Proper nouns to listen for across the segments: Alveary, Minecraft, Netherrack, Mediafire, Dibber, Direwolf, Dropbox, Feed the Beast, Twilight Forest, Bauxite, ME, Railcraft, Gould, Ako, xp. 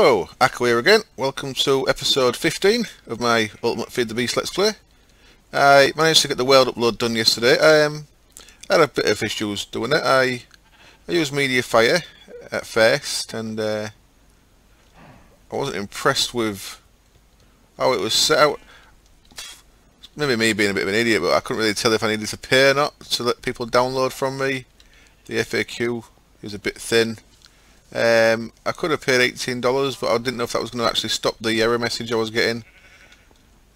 Hello, Ako here again. Welcome to episode 15 of my Ultimate Feed the Beast Let's Play. I managed to get the world upload done yesterday. I had a bit of issues doing it. I used Mediafire at first, and I wasn't impressed with how it was set out. Maybe me being a bit of an idiot, but I couldn't really tell if I needed to pay or not to let people download from me. The FAQ is a bit thin. I could have paid $18, but I didn't know if that was going to actually stop the error message I was getting.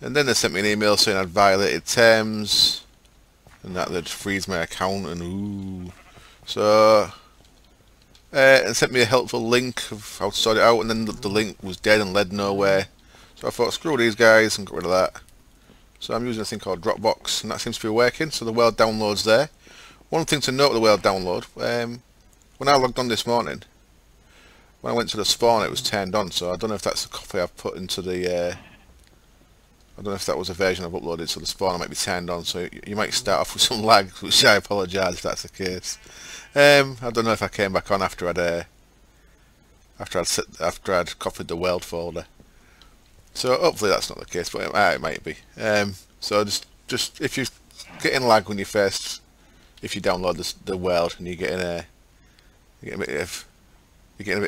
And then they sent me an email saying I'd violated terms, and that they'd freeze my account, and ooh. So, and sent me a helpful link of how to sort it out, and then the link was dead and led nowhere. So I thought, screw these guys, and got rid of that. So I'm using a thing called Dropbox, and that seems to be working, so the world download's there. One thing to note, the world download, when I logged on this morning, when I went to the spawn, it was turned on, so I don't know if that's the copy I've put into the... I don't know if that was a version I've uploaded, so the spawn might be turned on, so you might start off with some lag, which I apologise if that's the case. I don't know if I came back on after I'd copied the world folder. So hopefully that's not the case, but it might be. So just if you get in lag when you first, if you download the world and you're getting a bit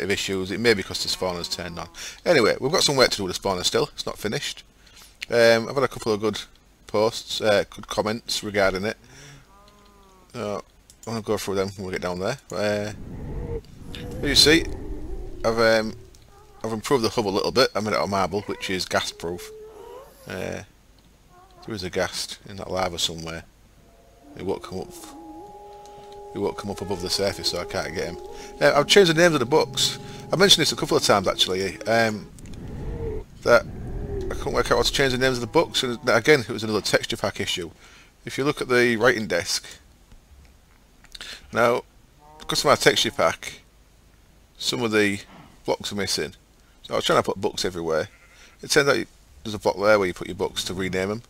of issues, it may be because the spawner's turned on. Anyway, we've got some work to do with the spawner still. It's not finished. I've had a couple of good posts, good comments regarding it. I'm going to go through them when we get down there. As you see, I've improved the hub a little bit. I made it out of marble, which is gas proof. There is a gas in that lava somewhere. It won't come up. He won't come up above the surface, so I can't get him. I've changed the names of the books. I mentioned this a couple of times actually, that I couldn't work out how to change the names of the books, and again it was another texture pack issue. If you look at the writing desk, now because of my texture pack, some of the blocks are missing. So I was trying to put books everywhere. It turns out there's a block there where you put your books to rename them,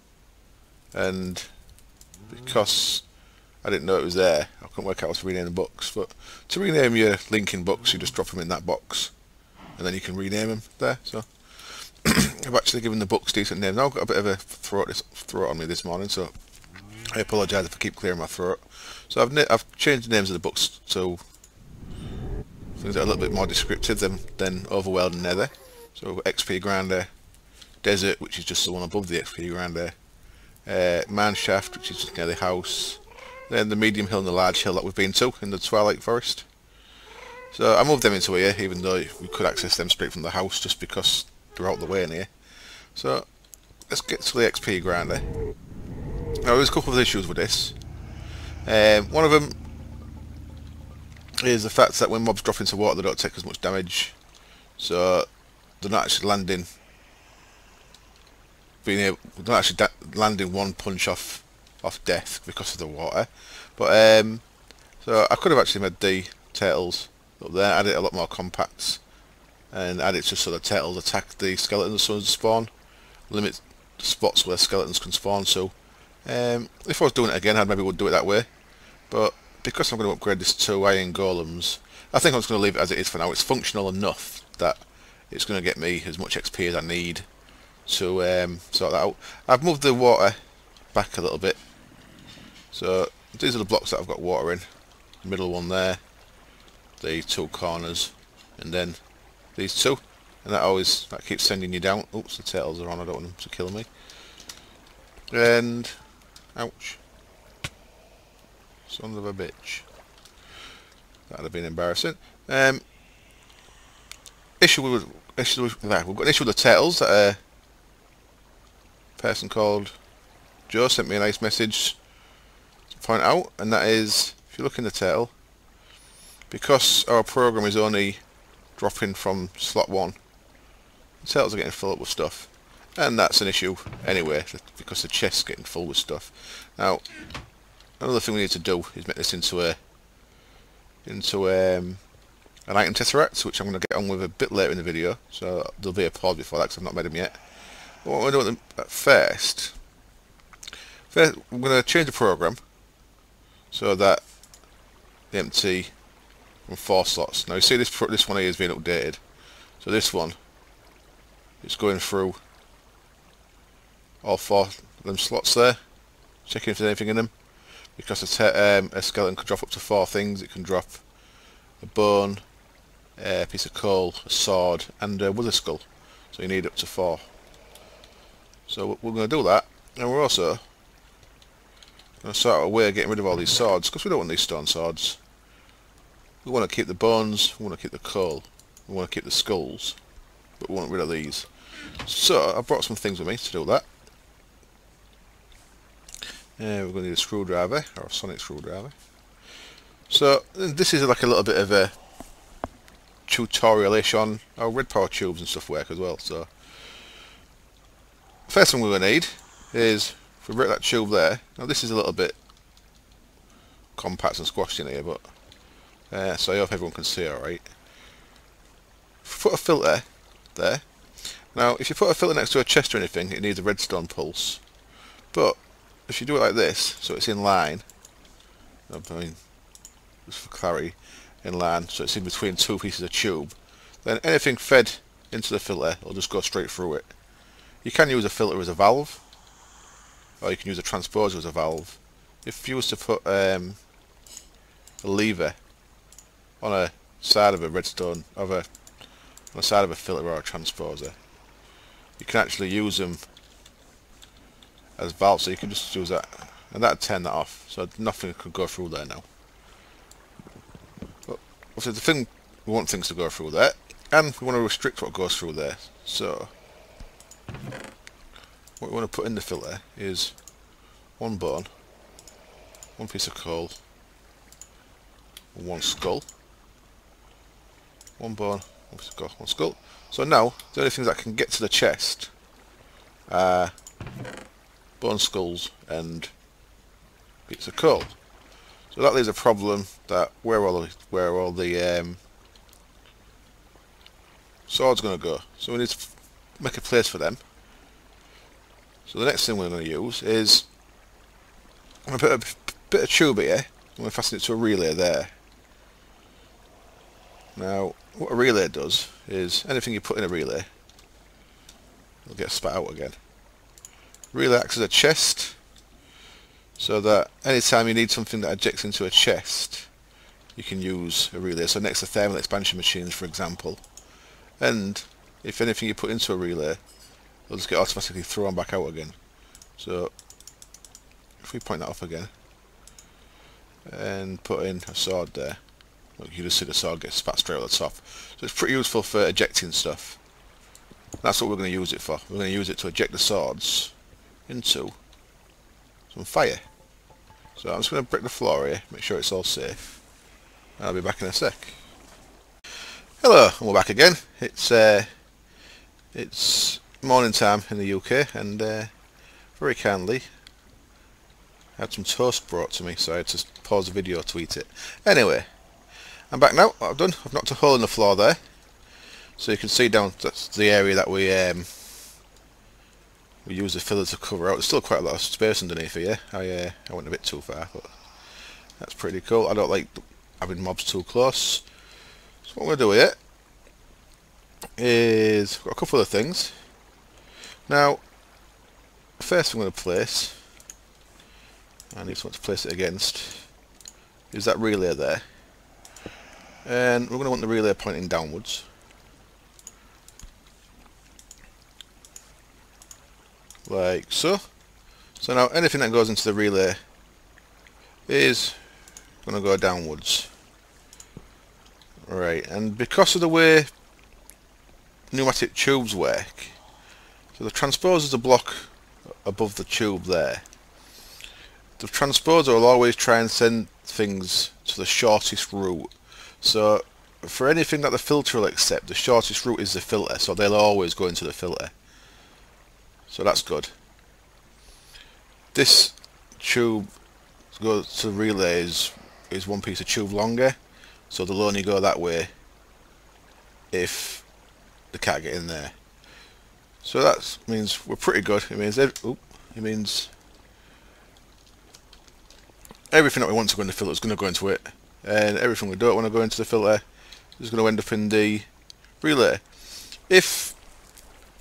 and because I didn't know it was there, I couldn't work out how to rename the books. But to rename your linking books, you just drop them in that box, and then you can rename them there. So I've actually given the books decent names. Now I've got a bit of a throat on me this morning, so I apologise if I keep clearing my throat. So I've changed the names of the books to things that are a little bit more descriptive than Overworld and Nether. So we've got XP Grinder, Desert, which is just the one above the XP Grinder, Mineshaft, which is just near the house. Then the medium hill and the large hill that we've been to in the Twilight Forest. So I moved them into here, even though we could access them straight from the house, just because they're out the way in here. So let's get to the XP grinder. Now there's a couple of issues with this. One of them is the fact that when mobs drop into water, they don't take as much damage, so they're not actually landing one punch off death because of the water. But so I could have actually made the turtles up there, added a lot more compacts, and added just so the turtles attack the skeletons as soon as they spawn, limit the spots where skeletons can spawn. So if I was doing it again, I maybe would do it that way, but because I'm going to upgrade this to iron golems, I think I'm just going to leave it as it is for now. It's functional enough that it's going to get me as much XP as I need to sort that out. I've moved the water back a little bit. So these are the blocks that I've got water in. The middle one there, the two corners, and then these two. And that keeps sending you down. Oops, the turtles are on. I don't want them to kill me. And ouch, son of a bitch. That'd have been embarrassing. We've got an issue with the turtles. That a person called Joe sent me a nice message to point out, and that is, if you look in the turtle, because our program is only dropping from slot 1, the turtles are getting full up with stuff, and that's an issue anyway because the chest's getting full with stuff. Now another thing we need to do is make this into an item tesseract, which I'm going to get on with a bit later in the video, so there'll be a pause before that because I've not made them yet. But what we're doing at first, I'm going to change the program so that the empty from 4 slots. Now you see this one here is being updated. So this one is going through all four of them slots there, checking if there's anything in them. Because a skeleton can drop up to four things. It can drop a bone, a piece of coal, a sword, and a wither skull. So you need up to four. So we're going to do that, and we're also going to sort out a way of getting rid of all these swords, because we don't want these stone swords. We want to keep the bones, we want to keep the coal, we want to keep the skulls, but we want rid of these. So I brought some things with me to do that. We're going to need a screwdriver, or a sonic screwdriver. So this is like a little bit of a tutorial-ish on our red power tubes and stuff work as well. So first thing we're going to need is, if we break that tube there, now this is a little bit compact and squashed in here, but so I hope everyone can see alright. Put a filter there. Now if you put a filter next to a chest or anything, it needs a redstone pulse, but if you do it like this, so it's in line, I mean, just for clarity, in line, so it's in between two pieces of tube, then anything fed into the filter will just go straight through it. You can use a filter as a valve, or you can use a transposer as a valve. If you was to put a lever on a side of a redstone, on the side of a filter or a transposer, you can actually use them as valve, so you can just use that, and that'd turn that off, so nothing could go through there now. But obviously the thing, we want things to go through there, and we want to restrict what goes through there. So what we want to put in the filter is one bone, one piece of coal, and one skull. One bone, one piece of coal, one skull. So now the only things that can get to the chest are bone, skulls, and bits of coal. So that leaves a problem that where all the swords going to go. So we need to make a place for them. So the next thing we're going to use is, I'm going to put a bit of tube here. I'm going to fasten it to a relay there. Now what a relay does is, anything you put in a relay, it'll get spat out again. Relay acts as a chest, so that anytime you need something that ejects into a chest, you can use a relay. So next to thermal expansion machines, for example, and if anything you put into a relay, it'll just get automatically thrown back out again. So if we point that off again and put in a sword there, look, you just see the sword get spat straight out the top. So it's pretty useful for ejecting stuff. That's what we're going to use it for. We're going to use it to eject the swords into some fire. So I'm just going to brick the floor here, make sure it's all safe, and I'll be back in a sec. Hello, and we're back again. It's morning time in the UK, and very kindly I had some toast brought to me, so I had to pause the video to eat it. Anyway, I'm back now. What I've done, I've knocked a hole in the floor there, so you can see down, that's the area that we use the filler to cover out. There's still quite a lot of space underneath here. I went a bit too far, but that's pretty cool. I don't like having mobs too close. So what I'm going to do here is, I've got a couple of things. Now, first I'm going to place, I need someone to place it against, is that relay there. And we're going to want the relay pointing downwards. Like so. So now anything that goes into the relay is going to go downwards. Right, and because of the way pneumatic tubes work, so the transposer is a block above the tube there. The transposer will always try and send things to the shortest route. So for anything that the filter will accept, the shortest route is the filter, so they'll always go into the filter. So that's good. This tube goes to relays is one piece of tube longer, so they'll only go that way if they can't get in there. So that means we're pretty good. It means everything that we want to go in the filter is going to go into it, and everything we don't want to go into the filter is going to end up in the relay. If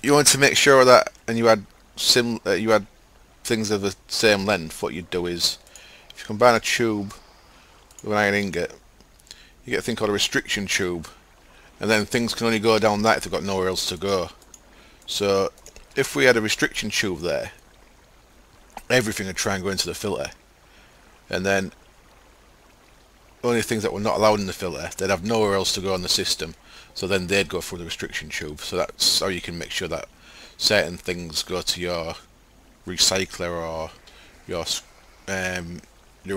you wanted to make sure of that, and you had things of the same length, what you'd do is, if you combine a tube with an iron ingot, you get a thing called a restriction tube, and then things can only go down that if they've got nowhere else to go. So if we had a restriction tube there, everything would try and go into the filter, and then only things that were not allowed in the filter, they'd have nowhere else to go on the system, so then they'd go through the restriction tube. So that's how you can make sure that certain things go to your recycler or your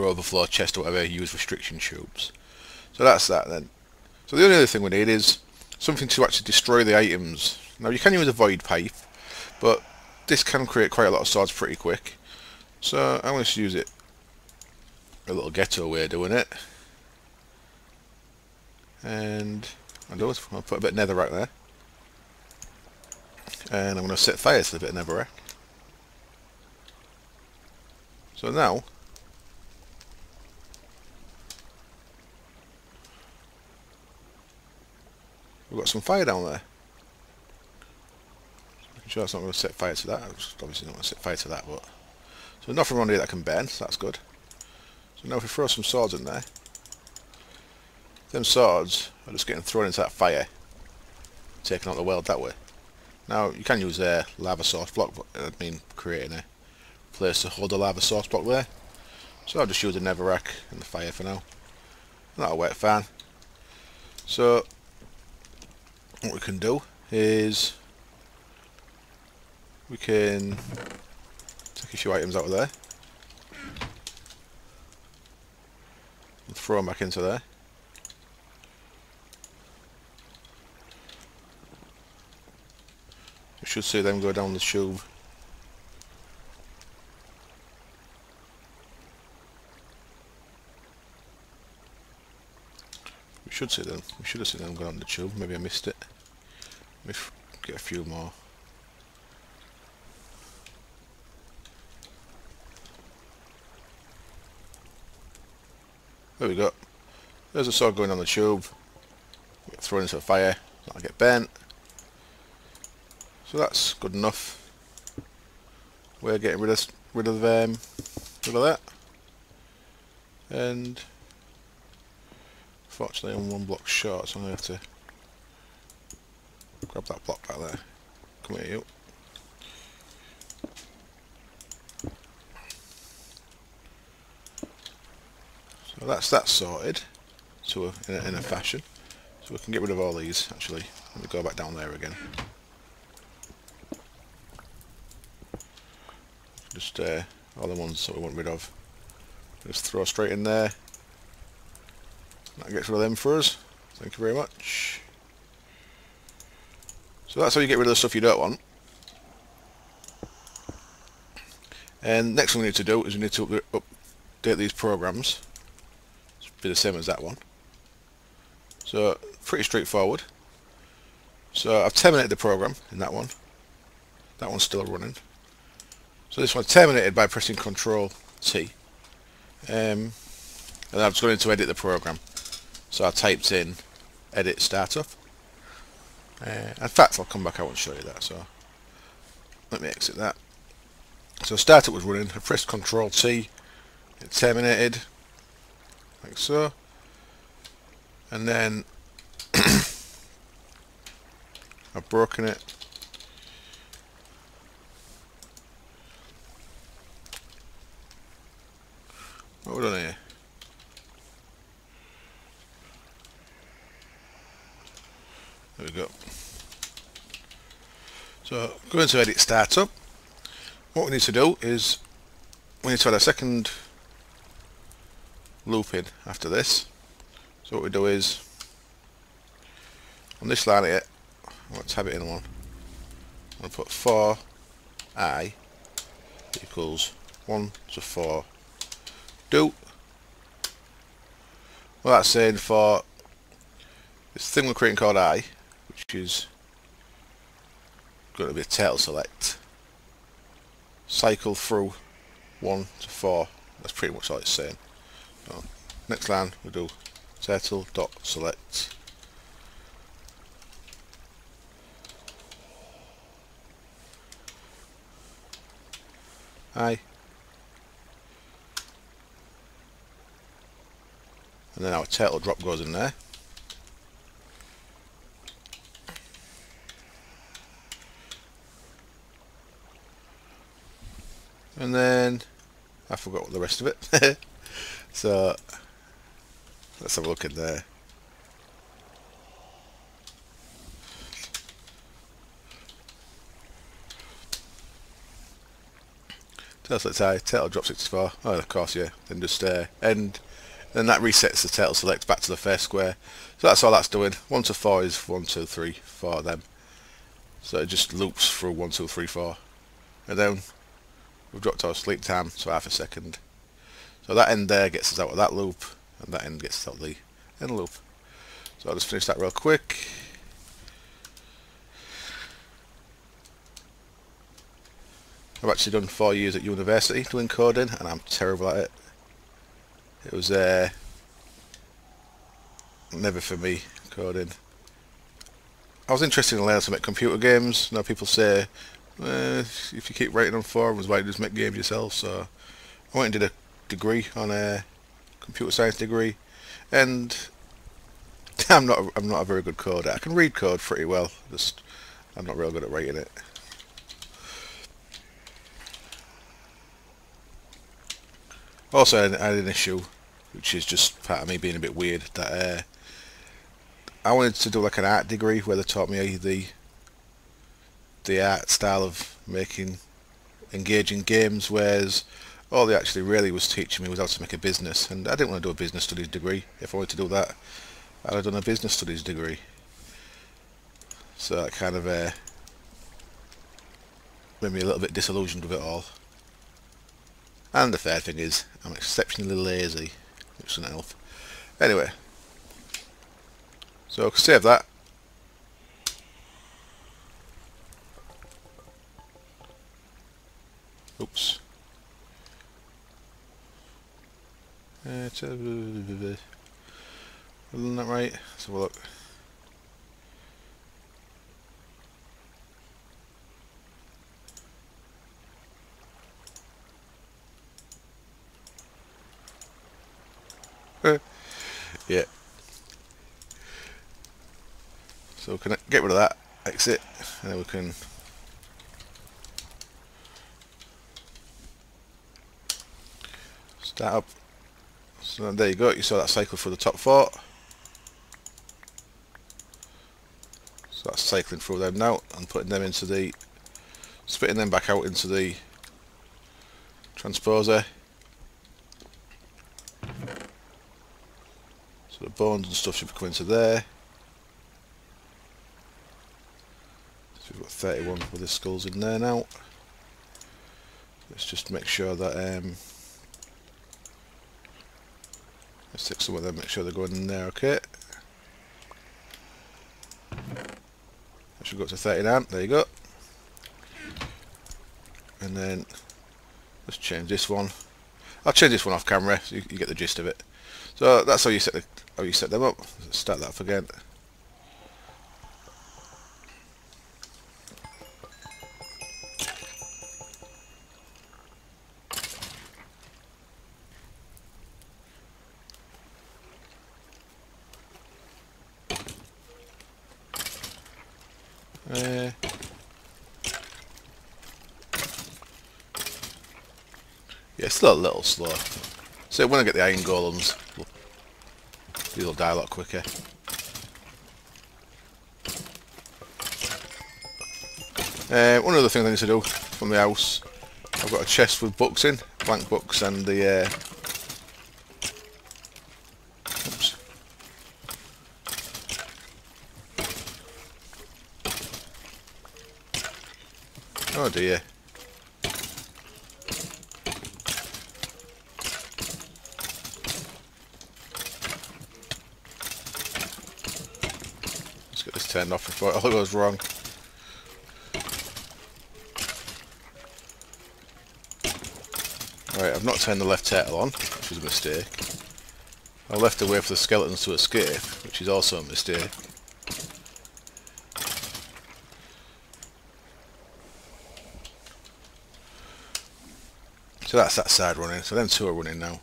overflow chest or whatever. You use restriction tubes. So that's that then. So the only other thing we need is something to actually destroy the items. Now you can use a void pipe, but this can create quite a lot of swords pretty quick, so I'm going to use it a little ghetto way of doing it. And I'll put a bit of netherrack there, and I'm going to set fire to the bit of netherrack. So now we've got some fire down there. I'm sure it's not going to set fire to that. It's obviously not going to set fire to that, but so nothing around here that can burn, so that's good. So now if we throw some swords in there, them swords are just getting thrown into that fire, taking out the world that way. Now you can use a lava source block, but I'd mean creating a place to hold a lava source block there. So I'll just use a netherrack and the fire for now. And that'll work fine. So what we can do is we can take a few items out of there and throw them back into there. We should see them go down the tube. We should have seen them go down the tube. Maybe I missed it. Let me get a few more. There we go. There's a sword going on the tube. Get thrown into a fire. That'll get burnt. So that's good enough. We're getting rid of that. And fortunately, I'm one block short, so I'm going to have to grab that block back there. Come here, you. So that's that sorted, so in a fashion. So we can get rid of all these. Actually, let me go back down there again. Just all the ones that we want rid of, just throw straight in there. That gets rid of them for us. Thank you very much. So that's how you get rid of the stuff you don't want. And next thing we need to do is we need to update these programs. It's be the same as that one. So pretty straightforward. So I've terminated the program in that one. That one's still running. So this one's terminated by pressing Ctrl T. And I'm just going to edit the program. So I typed in edit startup. In fact, I'll come back out and show you that. So let me exit that. So startup was running. I pressed Ctrl T. It terminated, like so. And then I've broken it. What have we done here? There we go. So going to edit startup. What we need to do is we need to add a second loop in after this. So what we do is on this line here, I'm going to tab it in one. I'm going to put 4i equals 1 to 4 do. Well, that's saying for this thing we're creating called i, which is going to be a tail select, cycle through 1 to 4. That's pretty much all it's saying. So next line we'll do turtle.select Aye. And then our turtle drop goes in there. And then I forgot the rest of it. So let's have a look in there. Turtle drop 64. Oh, of course, yeah. Then just end. Then that resets the turtle select back to the first square. So that's all that's doing. 1 to 4 is 1, 2, 3, 4 of them. So it just loops through 1, 2, 3, 4. And then we've dropped our sleep time to half a second. So that end there gets us out of that loop, and that end gets us out of the end loop. So I'll just finish that real quick. I've actually done 4 years at university doing coding, and I'm terrible at it. It was never for me, coding. I was interested in learning to make computer games. Now people say, if you keep writing on forums, why don't you just make games yourself? So I went and did a degree on a computer science degree, and I'm not a very good coder. I can read code pretty well, just I'm not real good at writing it. Also, I had an issue, which is just part of me being a bit weird, that I wanted to do like an art degree where they taught me the art style of making engaging games, whereas all they actually really was teaching me was how to make a business, and I didn't want to do a business studies degree. If I wanted to do that, I'd have done a business studies degree. So that kind of made me a little bit disillusioned with it all. And the third thing is, I'm exceptionally lazy, which doesn't help. Anyway, so I can save that. Oops. Isn't that right? Let's have a look. Yeah. So we can get rid of that, exit, and then we can start up. So there you go, you saw that cycle through the top 4. So that's cycling through them now and putting them into the, spitting them back out into the transposer. So the bones and stuff should be coming to there. So we've got 31 with the skulls in there now. Let's just make sure that let's take some of them, make sure they're going in there, okay. I should go up to 39, there you go. And then let's change this one. I'll change this one off camera so you get the gist of it. So that's how you set them up. Let's start that up again. Yeah, it's still a little slow. So when I get the iron golems, they'll die a lot quicker. One other thing I need to do from the house, I've got a chest with books in, blank books, and the oops. Oh dear. Turned off before it all goes wrong. Alright, I've not turned the left turtle on, which was a mistake. I left a way for the skeletons to escape, which is also a mistake. So that's that side running. So them two are running now.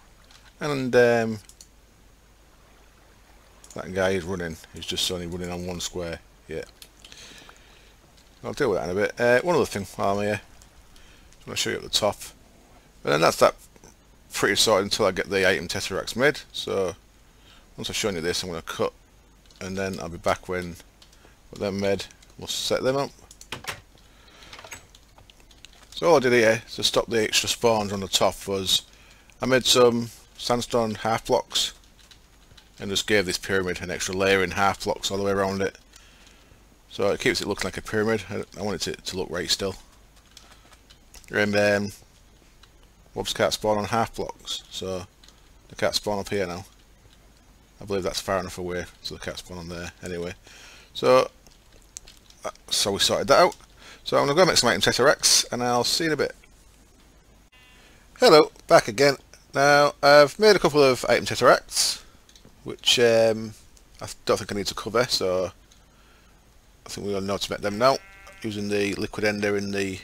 And that guy is running. He's just only running on one square. Yeah. I'll deal with that in a bit. One other thing while I'm here. I'm going to show you up the top. And then that's that pretty sorted until I get the item tesseracts made. So once I've shown you this, I'm going to cut. And then I'll be back when they're made. We'll set them up. So all I did here to stop the extra spawns on the top was I made some sandstone half blocks and just gave this pyramid an extra layer in half blocks all the way around it. So it keeps it looking like a pyramid. I wanted it to look right still. And mobs can't spawn on half blocks, so they can't spawn up here now. I believe that's far enough away, so they can't spawn on there anyway. So we sorted that out. So I'm going to go make some item tesseracts and I'll see you in a bit. Hello, back again. Now I've made a couple of item tesseracts, which I don't think I need to cover, so I think we all know to make them now, using the liquid ender in the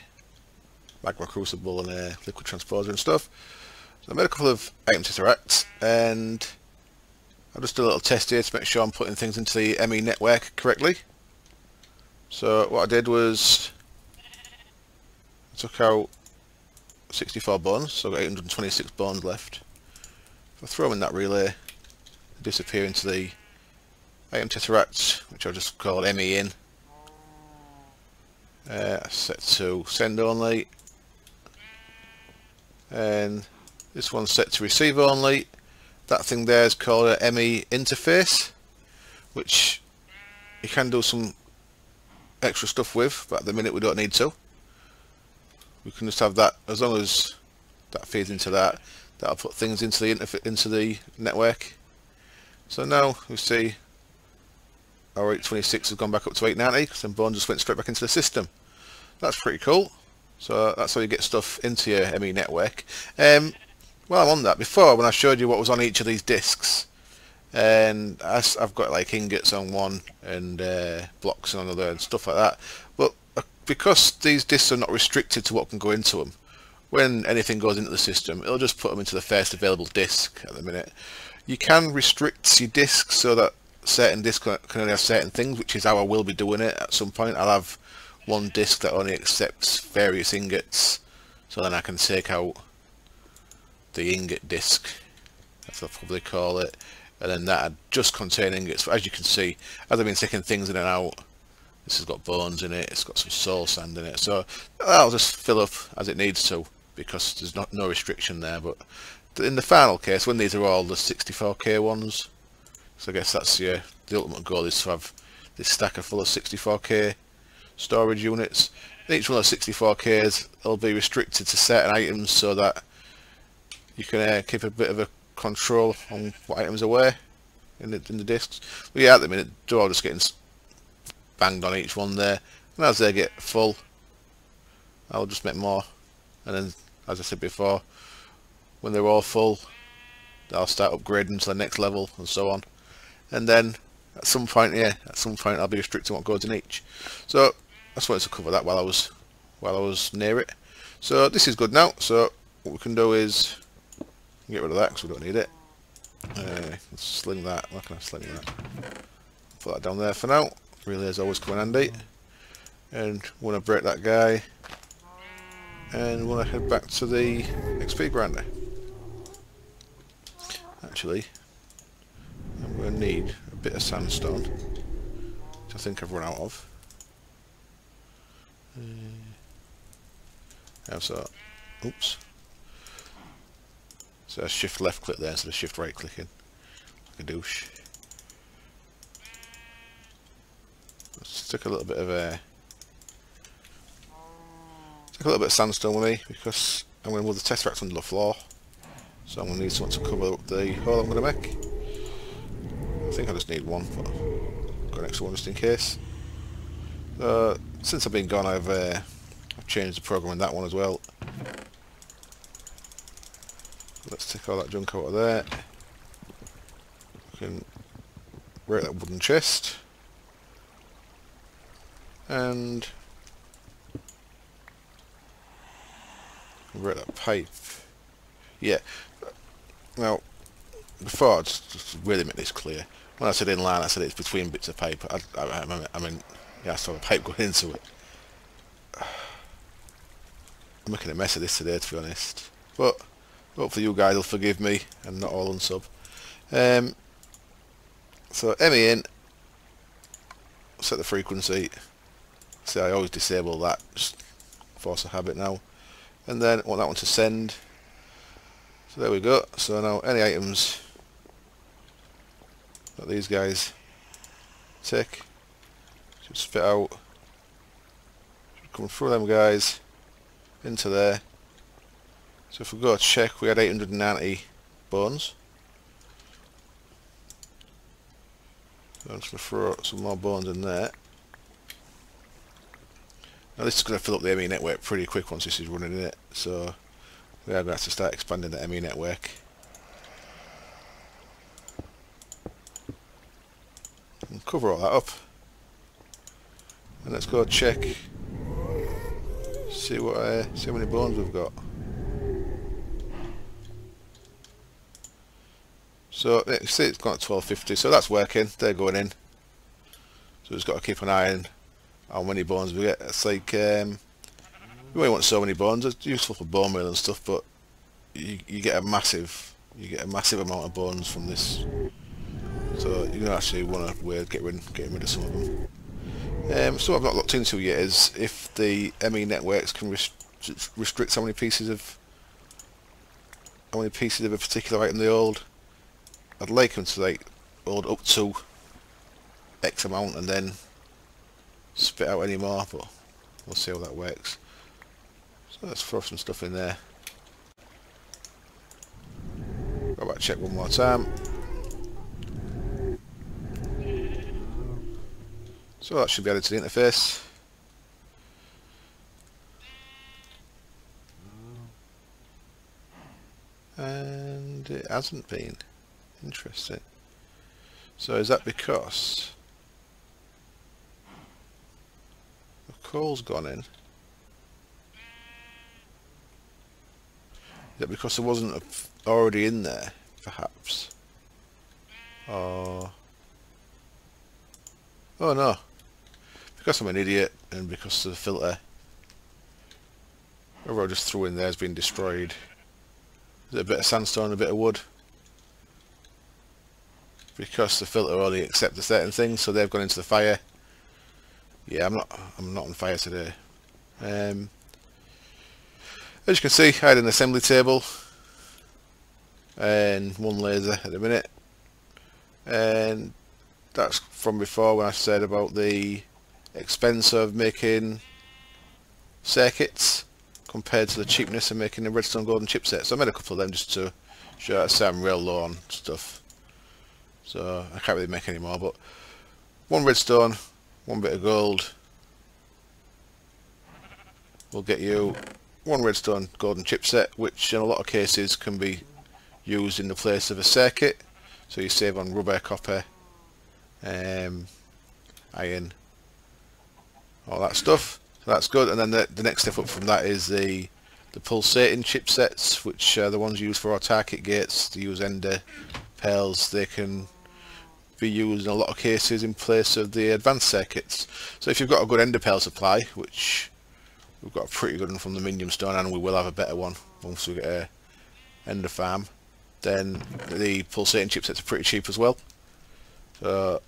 magma crucible and a liquid transposer and stuff. So I made a couple of item tesseracts and I'll just do a little test here to make sure I'm putting things into the ME network correctly. So what I did was I took out 64 bones, so I've got 826 bones left. If I throw them in that relay, they disappear into the item tesseract, which I'll just call ME in. Set to send only, and this one's set to receive only. That thing there is called a ME interface, which you can do some extra stuff with, but at the minute we don't need to. We can just have that, as long as that feeds into that, that'll put things into the network. So now we see our 826 has gone back up to 890 because then bone just went straight back into the system. That's pretty cool. So that's how you get stuff into your ME network. Well, I'm on that, before when I showed you what was on each of these discs, and I've got like ingots on one and blocks on another and stuff like that, but because these discs are not restricted to what can go into them, when anything goes into the system it'll just put them into the first available disc. At the minute you can restrict your discs so that certain discs can only have certain things, which is how I will be doing it. At some point I'll have one disc that only accepts various ingots, so then I can take out the ingot disc, that's what I'll probably call it, and then that just contain ingots. But as you can see, as I've been taking things in and out, this has got bones in it, it's got some soul sand in it, so that'll just fill up as it needs to, because there's no restriction there. But in the final case, when these are all the 64k ones, so I guess that's the ultimate goal is to have this stacker full of 64k storage units. Each one of 64ks will be restricted to certain items, so that you can keep a bit of a control on what items are where in the discs. But yeah, at the minute they're all just getting banged on each one there, and as they get full I'll just make more, and then as I said before, when they're all full I'll start upgrading to the next level and so on, and then at some point, yeah, at some point I'll be restricting what goes in each. So I just wanted to cover that while I was near it. So this is good now, so what we can do is get rid of that because we don't need it. Let's sling that. Why can I sling that? Put that down there for now. Relays always come in handy. And want to break that guy. And want to head back to the XP grinder. Actually, I'm going to need a bit of sandstone, which I think I've run out of. So, oops. So I shift left click there instead of shift right clicking, like a douche. Let's take a little bit of sandstone with me, because I'm going to move the tesseract under the floor. So I'm going to need someone to cover up the hole I'm going to make. I think I just need one, but I've got an extra one just in case. Since I've been gone, I've changed the program in that one as well. Let's take all that junk out of there. We can break that wooden chest. And break that pipe. Yeah. Now, before I just really make this clear, when I said inline, I said it's between bits of paper. I mean, yeah, I saw the paper go into it. I'm making a mess of this today, to be honest. But hopefully you guys will forgive me and not all unsub. So ME in, set the frequency. See, I always disable that, just force a habit now. And then I want that one to send. So there we go. So now any items that these guys tick should spit out, should come through them guys into there. So if we go check, we had 890 bones. I'm just going to throw some more bones in there. Now this is going to fill up the ME network pretty quick once this is running in it, so we are going to have to start expanding the ME network. And cover all that up. And let's go check. See what see how many bones we've got. So you see it's gone at 1250, so that's working, they're going in. So just got to keep an eye on how many bones we get. It's like you won't want so many bones, it's useful for bone meal and stuff, but you get a massive amount of bones from this. So you actually want to get rid of some of them. So I've not looked into yet is if the ME networks can restrict how many pieces of a particular item they hold. I'd like them to like hold up to X amount and then spit out any more, but we'll see how that works. So let's throw some stuff in there. Go back and check one more time. So that should be added to the interface. And it hasn't been. Interesting. So is that because the coal's gone in? Is that because there wasn't already in there, perhaps? Or... oh no. Because I'm an idiot and because the filter whatever I just threw in there has been destroyed. Is it a bit of sandstone and a bit of wood? Because the filter only accepts a certain thing, so they've gone into the fire. Yeah, I'm not on fire today. As you can see, I had an assembly table and one laser at the minute, and that's from before when I said about the expense of making circuits compared to the cheapness of making a redstone golden chipset. So I made a couple of them just to show that I'm real low on stuff. So I can't really make any more, but one redstone, one bit of gold will get you one redstone golden chipset, which in a lot of cases can be used in the place of a circuit, so you save on rubber, copper, iron, all that stuff. So that's good. And then the next step up from that is the pulsating chipsets, which are the ones used for our target gates. They use ender pearls. They can be used in a lot of cases in place of the advanced circuits. So if you've got a good ender pearl supply, which we've got a pretty good one from the medium stone, and we will have a better one once we get a ender farm, then the pulsating chipsets are pretty cheap as well. So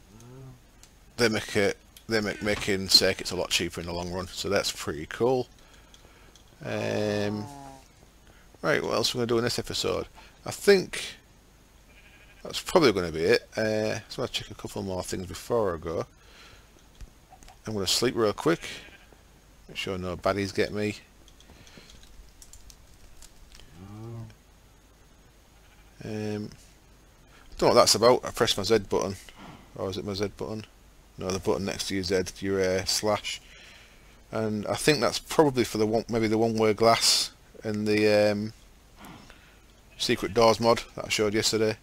they make making circuits a lot cheaper in the long run. So that's pretty cool. Right, what else are we going to do in this episode? I think that's probably going to be it. So I'll check a couple more things before I go. I'm going to sleep real quick. Make sure no baddies get me. I don't know what that's about. I pressed my Z button. Or is it my Z button? No, the button next to your Z, your slash. And I think that's probably for the one, maybe the one-way glass and the secret doors mod that I showed yesterday.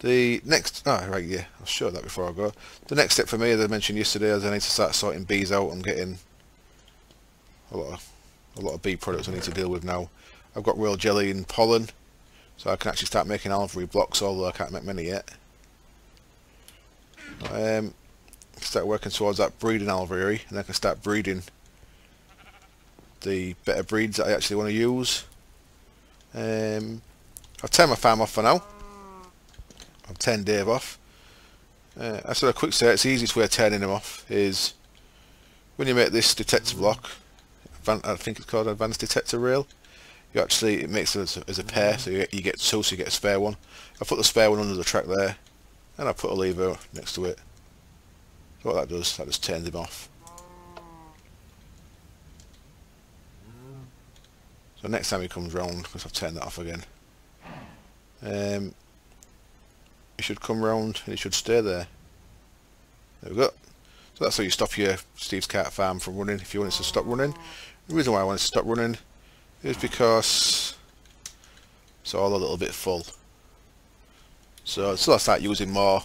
The next, right, yeah, I'll show that before I go. The next step for me, as I mentioned yesterday, is I need to start sorting bees out. I'm getting a lot of bee products I need to deal with now. I've got real jelly and pollen, so I can actually start making alveary blocks, although I can't make many yet. Start working towards that breeding alveary, and I can start breeding the better breeds that I actually want to use. I'll turn my farm off for now. I've turned Dave off. After a quick search, the easiest way of turning him off is when you make this detector block, I think it's called advanced detector rail, you actually, it makes it as a pair, so you get two, so you get a spare one. I put the spare one under the track there, and I put a lever next to it. So what that just turns him off. So next time he comes round, because I've turned that off again, it should come round and it should stay there. There we go. So that's how you stop your Steve's Cart Farm from running if you want it to stop running. The reason why I want it to stop running is because it's all a little bit full. So until I start using more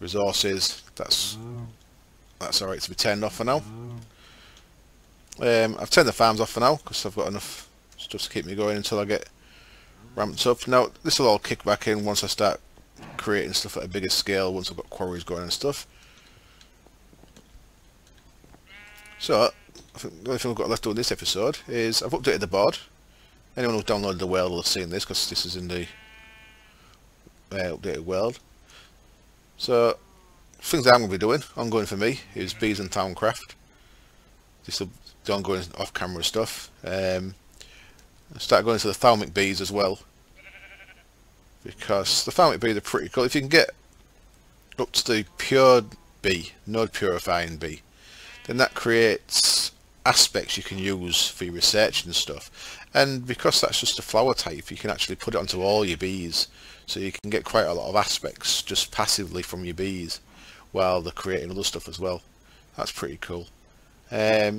resources, that's alright to be turned off for now. I've turned the farms off for now because I've got enough stuff to keep me going until I get ramped up. Now this will all kick back in once I start creating stuff at a bigger scale, once I've got quarries going and stuff. So I think the only thing I've got left to do in this episode is I've updated the board. Anyone who's downloaded the world will have seen this because this is in the updated world. So things that I'm going to be doing, ongoing for me, is bees and towncraft. This is the ongoing off-camera stuff. I start going to the thalmic bees as well, because the thalmic bees are pretty cool. If you can get up to the pure bee, node purifying bee, then that creates aspects you can use for your research and stuff. And because that's just a flower type, you can actually put it onto all your bees, so you can get quite a lot of aspects just passively from your bees while they're creating other stuff as well. That's pretty cool. So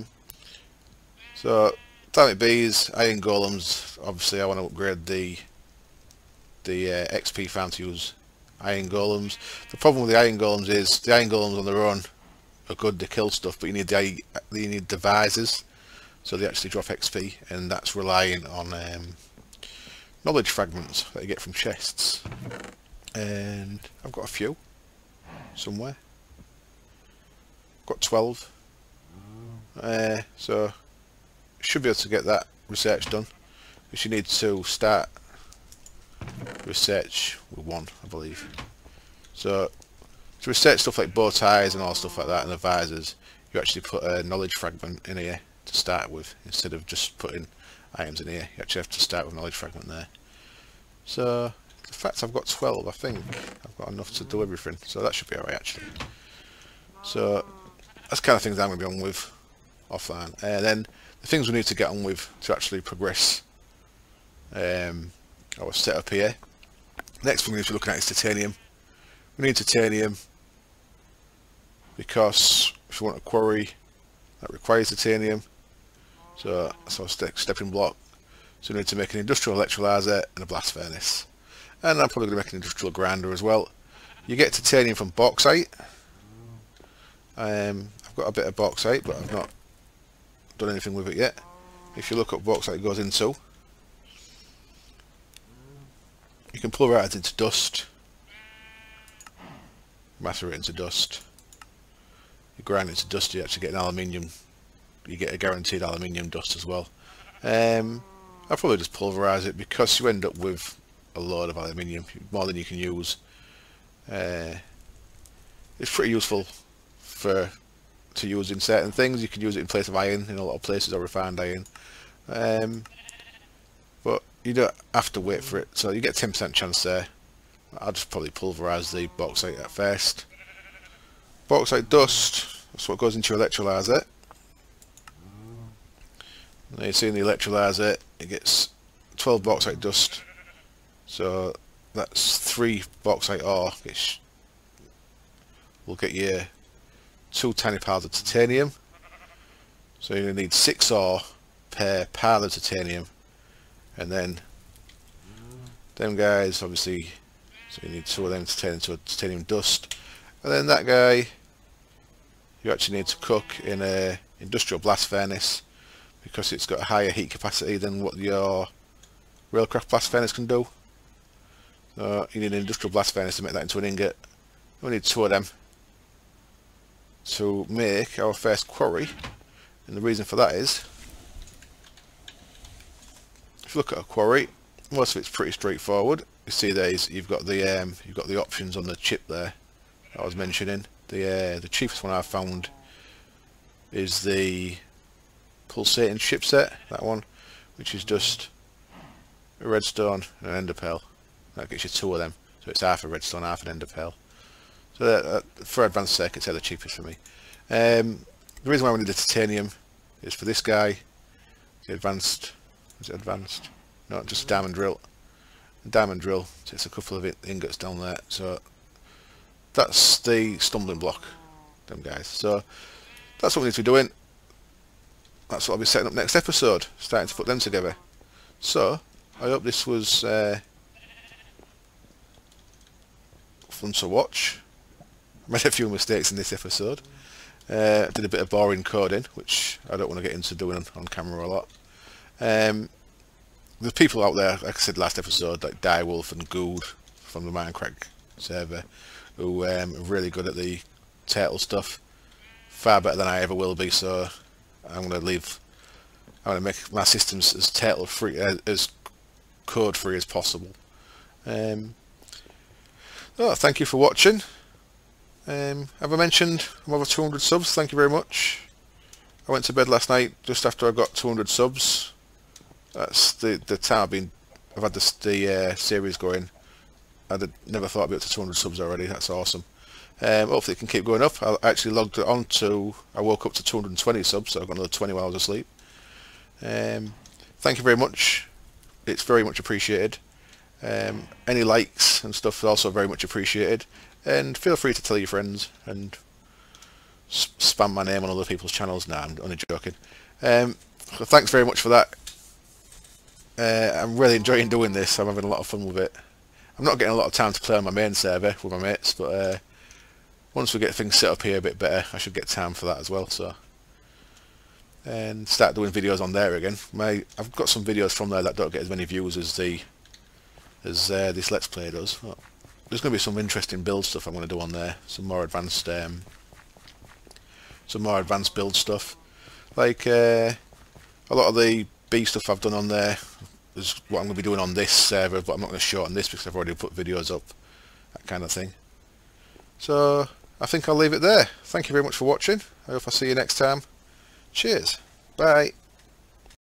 thalmic bees, iron golems, obviously I want to upgrade the XP farm to use iron golems. The problem with the iron golems is the iron golems on their own are good to kill stuff, but you need the visors, so they actually drop XP, and that's relying on knowledge fragments that you get from chests. And I've got a few somewhere. I've got 12, so should be able to get that research done. But you need to start research with one, I believe. So to research stuff like bow ties and all stuff like that and the visors, you actually put a knowledge fragment in here to start with, instead of just putting items in here. You actually have to start with a knowledge fragment there. So the fact I've got 12, I think I've got enough to do everything, so that should be alright actually. So that's the kind of things I'm going to be on with offline. And then the things we need to get on with to actually progress our setup here. Next thing we need to be looking at is titanium. We need titanium because if you want a quarry that requires titanium, so that's our stepping block. So we need to make an industrial electrolyzer and a blast furnace, and I'm probably going to make an industrial grinder as well. You get titanium from bauxite. I've got a bit of bauxite, but I've not done anything with it yet. If you look up bauxite, it goes into, you can pull it into dust, matter it into dust, you grind it to dust, you actually get an aluminium, you get a guaranteed aluminium dust as well. I'll probably just pulverise it because you end up with a load of aluminium, more than you can use. It's pretty useful to use in certain things. You can use it in place of iron in a lot of places, or refined iron, but you don't have to wait for it, so you get 10% chance there. I'll just probably pulverise the bauxite at first. Bauxite dust, that's what goes into your electrolyser. Now you see in the electrolyser, it gets 12 bauxite dust, so that's 3 bauxite ore, which will get you 2 tiny piles of titanium. So you're going to need 6 ore per pile of titanium, and then them guys obviously, so you need 2 of them to turn into a titanium dust. And then that guy you actually need to cook in a industrial blast furnace, because it's got a higher heat capacity than what your railcraft blast furnace can do. So you need an industrial blast furnace to make that into an ingot. We need two of them to make our first quarry, and the reason for that is, if you look at a quarry, most of it's pretty straightforward. You see these, you've got the options on the chip there that I was mentioning. The cheapest one I've found is the pulsating chipset, that one, which is just a redstone and an ender pearl. That gets you two of them, so it's half a redstone, half an ender pearl. So for advanced circuits, they're the cheapest for me. The reason why we need the titanium is for this guy, the advanced. Is it advanced? No, just diamond drill. Diamond drill. So it's a couple of ingots down there. So that's the stumbling block, them guys. So that's what we need to be doing. That's what I'll be setting up next episode, starting to put them together. So I hope this was fun to watch. I made a few mistakes in this episode. Did a bit of boring coding, which I don't want to get into doing on camera a lot. The people out there, like I said last episode, like Direwolf and Gould from the Minecraft server, who are really good at the turtle stuff, far better than I ever will be. So I'm going to make my systems as turtle free, as code free as possible. Oh, thank you for watching. Have I mentioned I'm over 200 subs? Thank you very much. I went to bed last night just after I got 200 subs. That's the time I've had the series going. Never thought I'd be up to 200 subs already. That's awesome. Hopefully it can keep going up. I actually logged it on to, I woke up to 220 subs, so I got another 20 while I was asleep. Thank you very much. It's very much appreciated. Any likes and stuff is also very much appreciated. And feel free to tell your friends and spam my name on other people's channels. Nah, I'm only joking. So thanks very much for that. I'm really enjoying doing this. I'm having a lot of fun with it. I'm not getting a lot of time to play on my main server with my mates, but once we get things set up here a bit better, I should get time for that as well. So, and start doing videos on there again. I've got some videos from there that don't get as many views as this Let's Play does. But there's going to be some interesting build stuff I'm going to do on there. Some more advanced build stuff, like a lot of the B stuff I've done on there is what I'm going to be doing on this server, but I'm not going to show it on this because I've already put videos up, that kind of thing. So I think I'll leave it there. Thank you very much for watching. I hope I see you next time. Cheers. Bye.